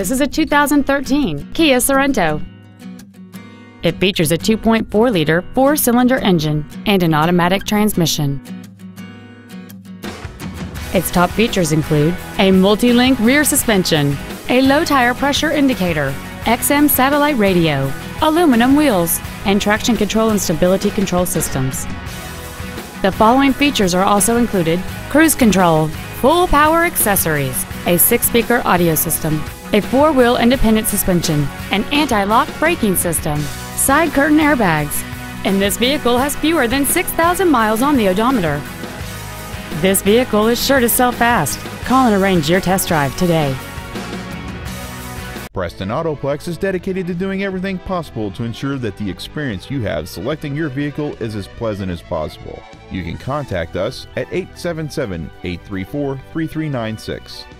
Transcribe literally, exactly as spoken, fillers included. This is a two thousand thirteen Kia Sorento. It features a two point four liter four-cylinder engine and an automatic transmission. Its top features include a multi-link rear suspension, a low-tire pressure indicator, X M satellite radio, aluminum wheels, and traction control and stability control systems. The following features are also included: cruise control, full power accessories, a six-speaker audio system, a four-wheel independent suspension, an anti-lock braking system, side curtain airbags, and this vehicle has fewer than six thousand miles on the odometer. This vehicle is sure to sell fast. Call and arrange your test drive today. Preston Autoplex is dedicated to doing everything possible to ensure that the experience you have selecting your vehicle is as pleasant as possible. You can contact us at eight seven seven, eight three four, three three nine six.